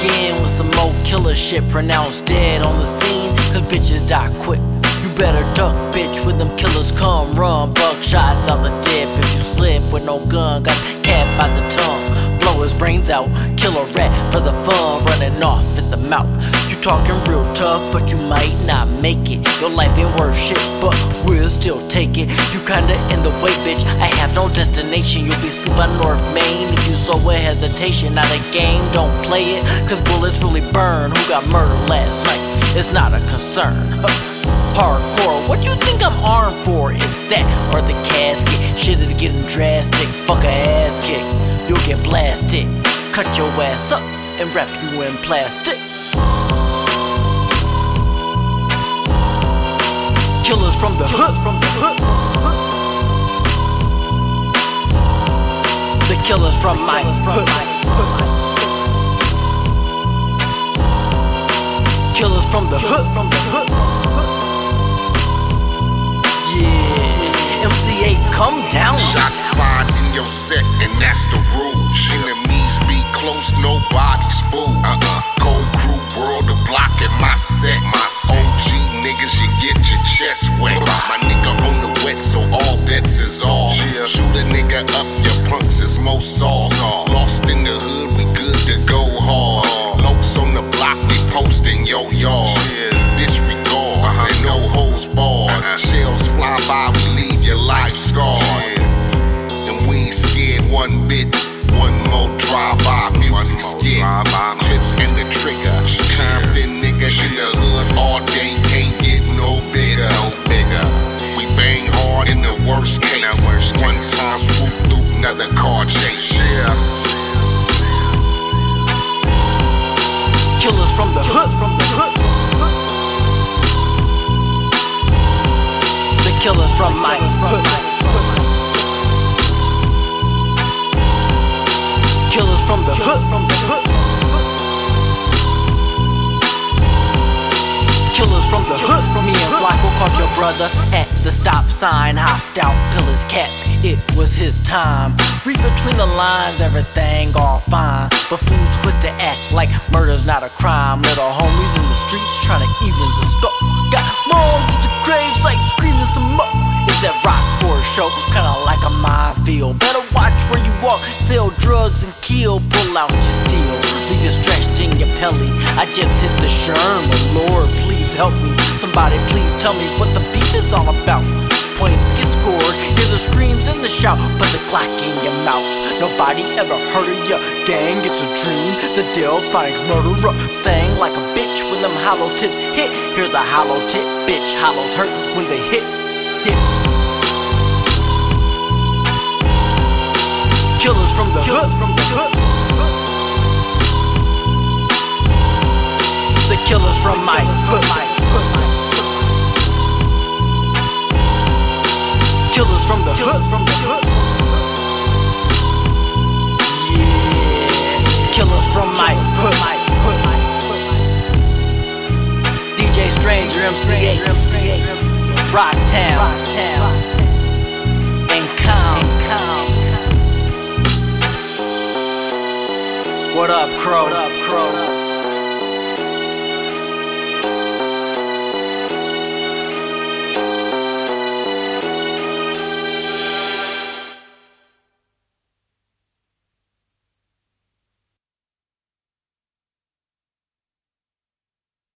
again with some more killer shit pronounced dead on the scene, cause bitches die quick. You better duck, bitch, when them killers come. Run, buckshots out the dip. If you slip with no gun, got cat by the tongue. Blow his brains out, kill a rat for the fun, running off at the mouth. You talking real tough, but you might not make it. Your life ain't worth shit, but we'll still take it. You kinda in the way, bitch, I have no destination. You'll be seen by North Maine if you saw a hesitation. Not a game, don't play it, cause bullets really burn. Who got murdered last night? It's not a concern. Hardcore, what you think I'm armed for? It's that or the casket. Shit is getting drastic, fuck a ass kick. You'll get blasted, cut your ass up and wrap you in plastic. Killaz from the hood, from the hood. The killers from my hood. Killaz from the hood, from the hood. MC Eiht, come down. Shots fired in your set, and that's the rule. Enemies be close, nobody's fool. Cold crew world, the block at my set. My OG niggas, you get your chest wet. My nigga on the wet, so all bets is off. Shoot a nigga up, your punks is most soft. Lost in the hood, we good to go hard. Lopes on the block, we posting your yard. Disregard, and no hoes barred. Shells fly by, we leave your life scarred. And we ain't scared one bit. One more drive-by, music skit, clips and the trigger. Compton nigga in the hood all day, can't get no bigger. We bang hard in the worst case. One time swoop through another car chase. Killaz from the hood, from the hood. Killaz from my hood. Killaz from the hood, from the hood. Killaz from the hood. From me and Flacco caught your brother at the stop sign. Hopped out, Killaz cat, it was his time. Read between the lines, everything all fine, but fools quit to act like murder's not a crime. Little homies in the streets trying to even the scope. Got moms at the gravesite screaming some more. It's that rock for a show, kinda like a minefield. Better watch where you walk, sell drugs and kill. Pull out your steel, leave you stretched in your pelly. I just hit the Sherman, Lord please help me. Somebody please tell me what the beef is all about. Points get scored, hear the screams and the shout, but the clock in your mouth. Nobody ever heard of ya, gang it's a dream. The deal finds murderer, sang like a bitch. When them hollow tips hit, here's a hollow tip, bitch. Hollows hurt when they hit, dip. Killaz from the hood, from the hood. The killers from my hood. Killaz from the hood, from the hood. Yeah, killers from my hood. DJ Straxger, MC Eiht, Rock Town, and Calm. What up, Crow?